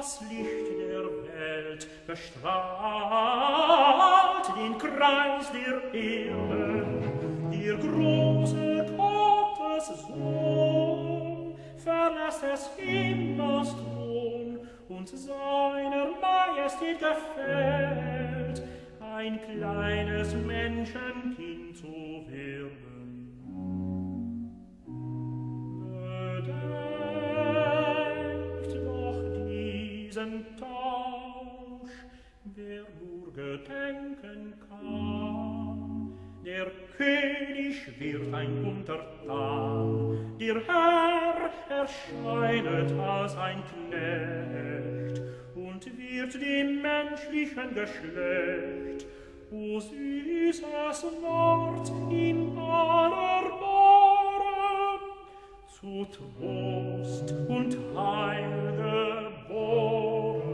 Das Licht der Welt bestrahlt den Kreis der Erde. Der große Gottessohn verlässt des Himmels Thron und seiner Majestät gefällt, ein kleines Menschenkind zu werden. Tausch, wer nur gedenken kann, der König wird ein Untertan, der Herr erscheinet als ein Knecht und wird dem menschlichen Geschlecht, o süßes Wort in aller Ohren, zu Trost und Heil geboren.